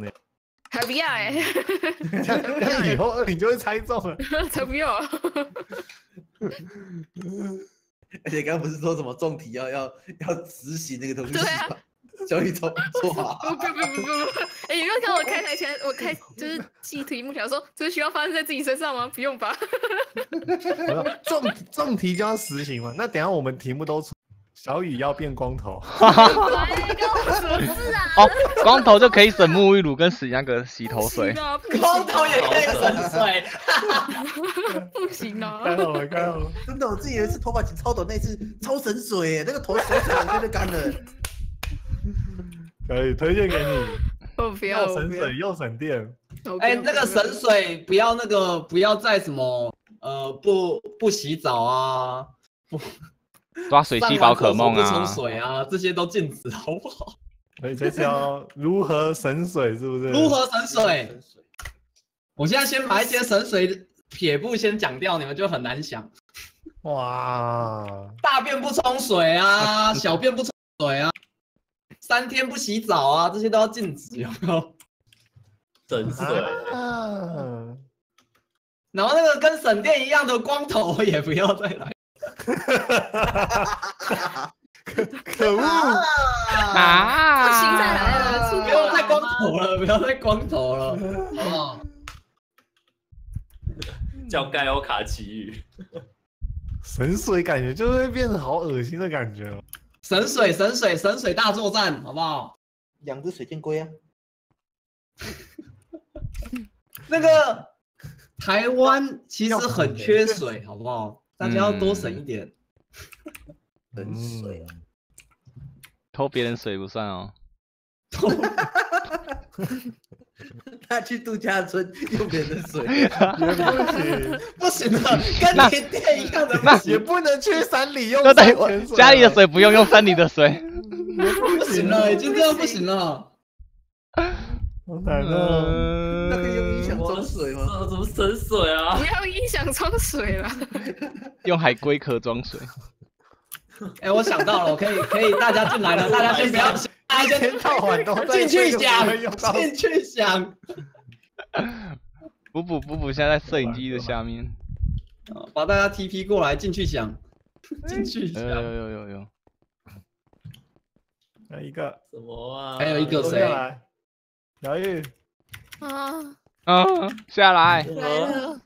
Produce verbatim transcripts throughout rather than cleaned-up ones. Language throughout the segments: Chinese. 那样。还不要哎、欸！那以后二零就会猜中了，才不要！而且刚刚不是说什么重题要要要执行那个东西？对啊，小雨做做好。不不不不不！哎、欸，你没有看我开台前，我开就是记题目，想说这需要发生在自己身上吗？不用吧。重重题就要实行嘛？那等一下我们题目都出。 小雨要变光头，哦，光头就可以省沐浴乳跟洗那个洗头水，光头也可以省水，不行啊！看到了，看到了，真的，我自己有一次头发剪超短，那次超省水，那个头水水真的干了，可以推荐给你，又省水又省电。哎，那个省水不要那个不要再什么呃不不洗澡啊，不。 抓水系宝可梦啊，不冲水啊，这些都禁止，好不好？所以这是要如何省水，是不是？如何省水？我现在先把一些省水撇步先讲掉，你们就很难想。哇！大便不冲水啊，小便不冲水啊，三天不洗澡啊，这些都要禁止，有没有？省水。啊、然后那个跟省电一样的光头也不要再来。 可恶啊！不行，再来了，不要再光头了，不要再光头了，哦，叫盖欧卡奇遇，神水感觉就会变成好恶心的感觉哦。神水，神水，神水大作战，好不好？两只水箭龟啊！那个台湾其实很缺水，好不好？ 大家要多省一点，省水啊！偷别人水不算哦，偷，他去度假村用别人的水，不行，不行的，跟停电一样的，那也不能去山里用。对，我家里的水不用，用山里的水，不行了，已经这样不行了。好难哦，那可以用音响装水吗？怎么省水啊？不要音响装水了。 用海龟壳装水。哎、欸，我想到了，我可以，可以，大家进来了，大家先不要，大家先到晚都进去想，进去想。补补补补，现在在摄影机的下面。把大家 T P 过来，进去想，进去想。有有有有有。还有一个什么啊？还有一个谁？小玉。啊啊！下来。来了。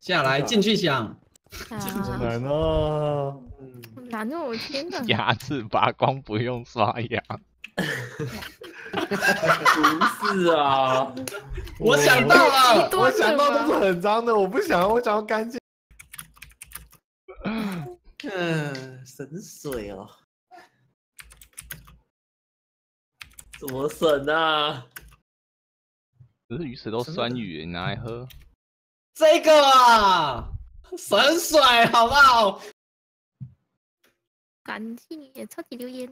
下来，进去想。 好难哦！难哦！我天哪！牙齿拔光不用刷牙。不是啊！我想到了，我想到都是很脏的，我不想，我想要干净。嗯，省水哦。怎么省啊？可是鱼水都酸雨，你拿来喝。这个啊！ 省水好不好？感谢超级留言，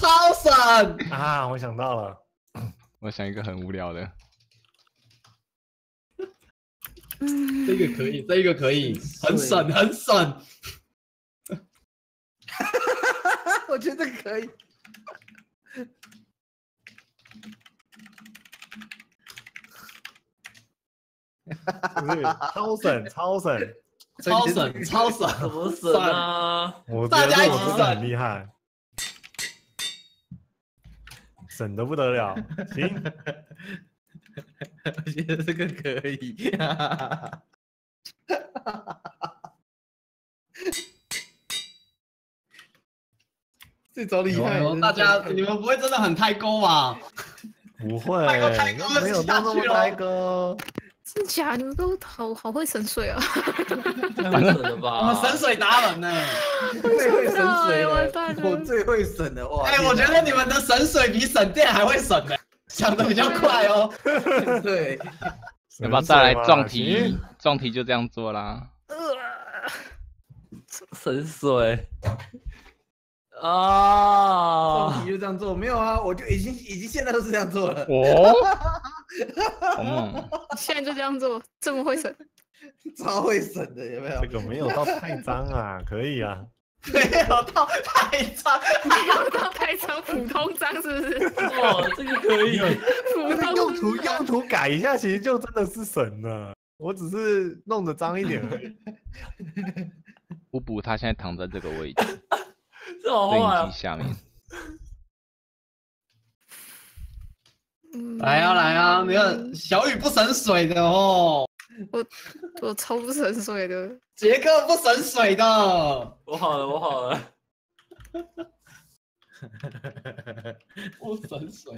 超省啊！我想到了，我想一个很无聊的，这个可以，这个可以，很省，很省。我觉得可以。不是超省，超省，超省，超省，怎么省啊？我觉得我真的很厉害，省得不得了。行，我觉得这个可以。这招厉害，大家你们不会真的很太高吧？不会，没有那么太高。 真假？你们都好好会省水啊！太省了吧！我们省水达人呢，最会省水了，我最会省了哇！哎，我觉得你们的省水比省电还会省呢，想的比较快哦。对，要不要再来撞题？撞题就这样做啦。省水啊！撞题就这样做，没有啊？我就已经已经现在都是这样做了。哦。 嗯，现在就这样做，这么会省，超会省的，有没有？这个没有到太脏啊，可以啊。没有到太脏，没有到太脏，普通脏是不是？哇，这个可以。普通用途用途改一下，其实就真的是神了。我只是弄得脏一点而已。布布他现在躺在这个位置，摄影机下面。来啊来啊！没有小雨不省水的哦。 我我超不省水的，杰克不省水的。我好了，我好了，不省水。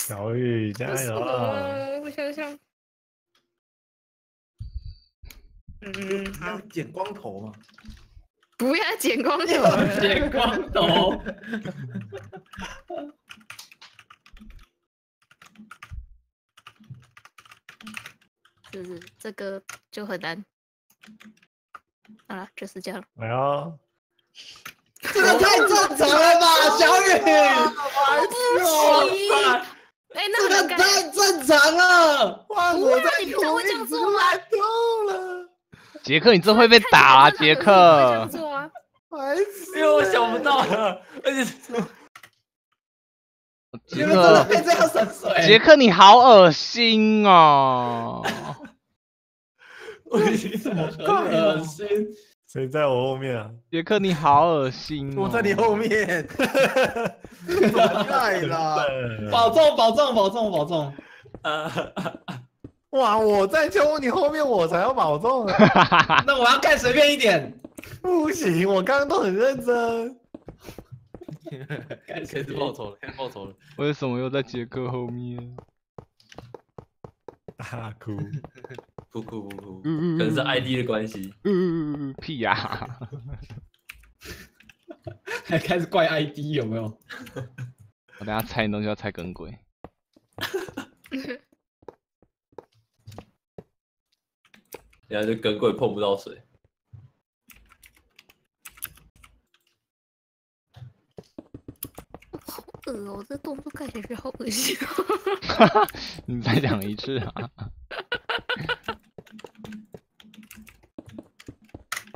小雨加油！我想想，嗯，要剪光头吗？不要剪光头，剪光头。就是这个就很难，好了，就是这样。来啊！这个太正常了吧，小雨！对不起，哎，那个太正常了。哇，我在你怎么这样做啊？丢了！杰克，你这会被打啊，杰克！因为我想不到，而且杰克，杰克，你好恶心哦！我怎么恶心？谁在我后面啊？杰克，你好恶心！我在你后面，太啦！保重，保重，保重，保重！哇，我在揪你后面，我才要保重呢。那我要干随便一点。不行，我刚刚都很认真。 开始报仇了，开始报仇了！为什么又在杰克后面？啊哭，哭哭哭哭，可能是 I D 的关系。嗯，屁呀！还开始怪 I D 有没有？我等下猜你东西要猜跟鬼。然后就跟鬼碰不到水。 呃，我这动作看起来好恶心哦！你再讲一次啊！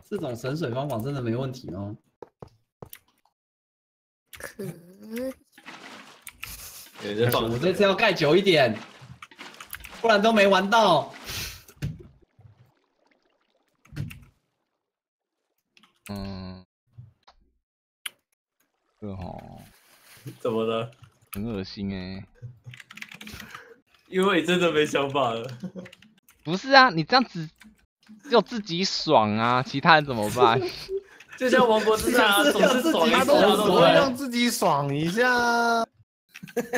这种省水方法真的没问题哦。可，我这次要盖久一点，不然都没玩到。嗯，对哦。 怎么了？很恶心哎、欸！因为真的没想法了。不是啊，你这样子就自己爽啊，其他人怎么办？就像王国之啊，总是爽一下都会让自己爽一下。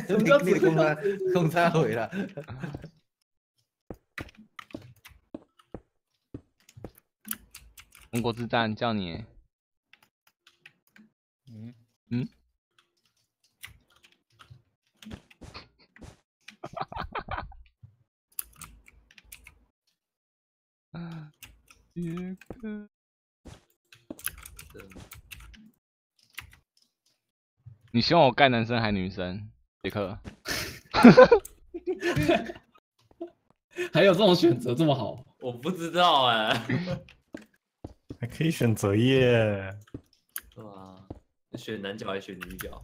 什么叫自己公差？公差回来。王国之战叫你、欸。嗯嗯。嗯 杰克，你希望我盖男生还女生？杰克，还有这种选择这么好？我不知道哎、欸，还可以选择耶。对啊，选男角还是选女角？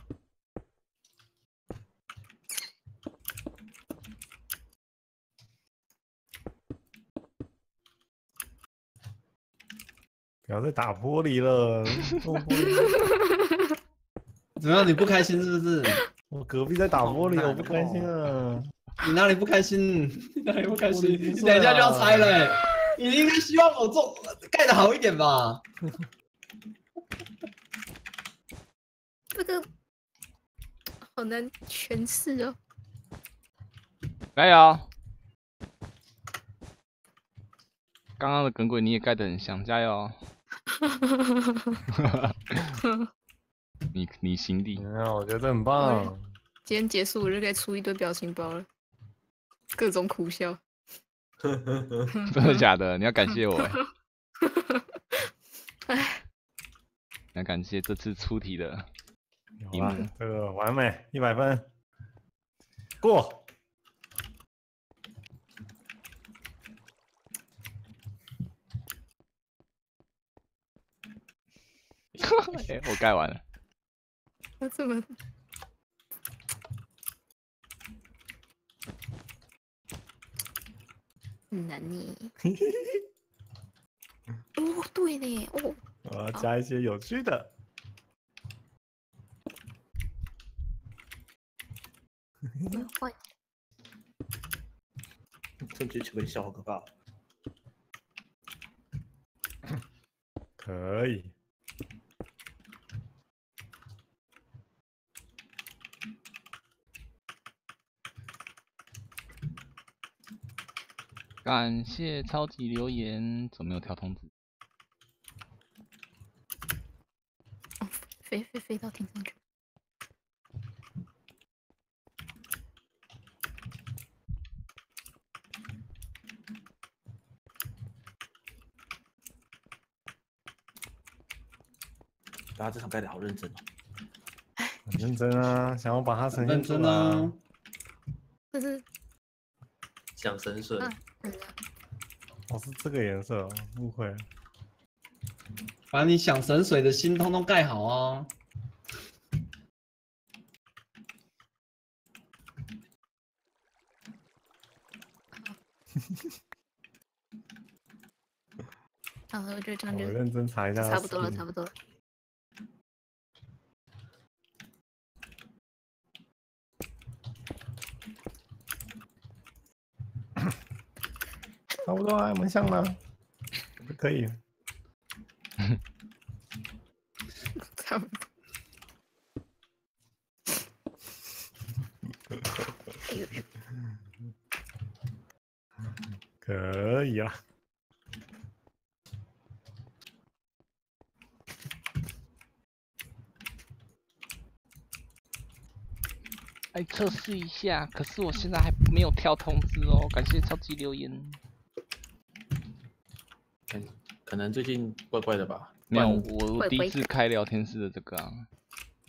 不要再打玻璃了！玻璃怎么样？你不开心是不是？我隔壁在打玻璃，我不开心啊！你哪里不开心？你哪里不开心？你等一下就要拆了、欸，你应该希望我做盖的好一点吧？这个好难诠释哦。加油！刚刚的耿鬼你也盖得很像，加油！ 你你行的，我觉得很棒。今天结束我就可以出一堆表情包了，各种苦笑。真的假的？你要感谢我哎、欸！你要感谢这次出题的，好吧，这个完美，一百分，过。欸、我盖完了。我怎么？很难呢。哦，对呢，哦。我要加一些有趣的。换。这局球的笑好可怕。可以。 感谢超级留言，怎么没有跳通知？哦，飞飞飞到天上去！大家这场盖得好认真哦，很认真啊，想要把它呈现出来啊，这是想神水。啊 哦，是这个颜色，误会了。把你想神水的心通通盖好哦。好，我就这样就。我认真查一下。差不多了，差不多了。差不多啊，蛮像的，可以。差不多。可以啊。来测试一下，可是我现在还没有跳通知哦，感谢超级留言。 可能最近怪怪的吧，没有，我第一次开聊天室的这个、啊，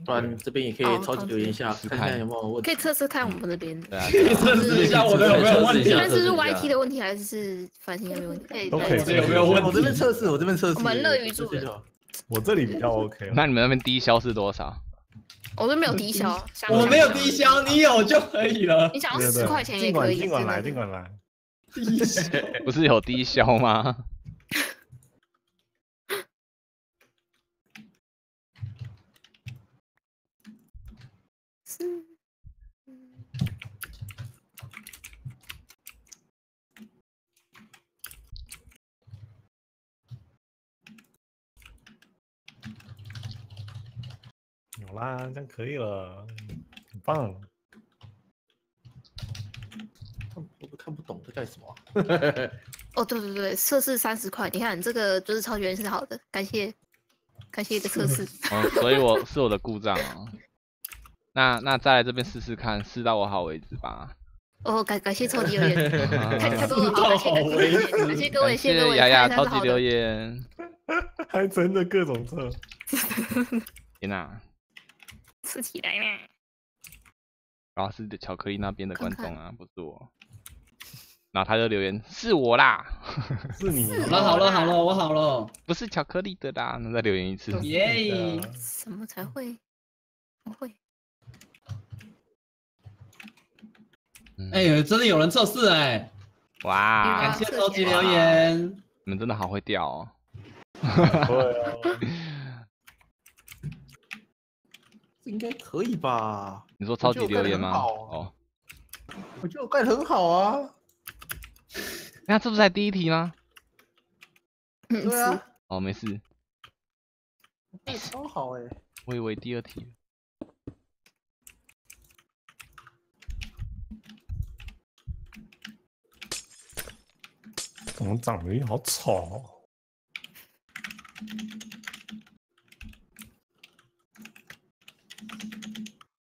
不然这边也可以超级留言一下，看看有没有问题，可以测试看我们这边，可以测试一下我的有没有问题，但是是 Y T 的问题还是繁星有没有问题？都可以，有没有问题？我这边测试，我这边测试，我们乐于助人，我这里比较 OK。那你们那边低消是多少？我这没有低消，我没有低消，你有就可以了。你想要十块钱也可以，尽管来，尽管来。低消不是有低消吗？ 有啦，这样可以了，很棒。我都看不懂在干什么、啊。哦，对对对，测试三十块，你看这个就是超原始好的，感谢感谢你的测试。哦，所以我是我的故障哦。那那再来这边试试看，试到我好为止吧。哦，感感谢超级留言，看看多好，感谢感谢感谢各位，谢谢雅雅超级留言，还真的各种测。天哪！ 吃起来啦！然后是巧克力那边的观众啊，不是我。然后他就留言是我啦，是你。好了好了好了，我好了，不是巧克力的啦。那再留言一次。耶！什么才会？不会。哎，真的有人测试哎！哇！感谢收集留言，你们真的好会钓哦。对啊。 应该可以吧？你说超级留言吗？哦，我觉得我盖得很好啊。那这不是才第一题吗？对啊。哦，没事。盖超好哎。我以为第二题。怎么长得好丑？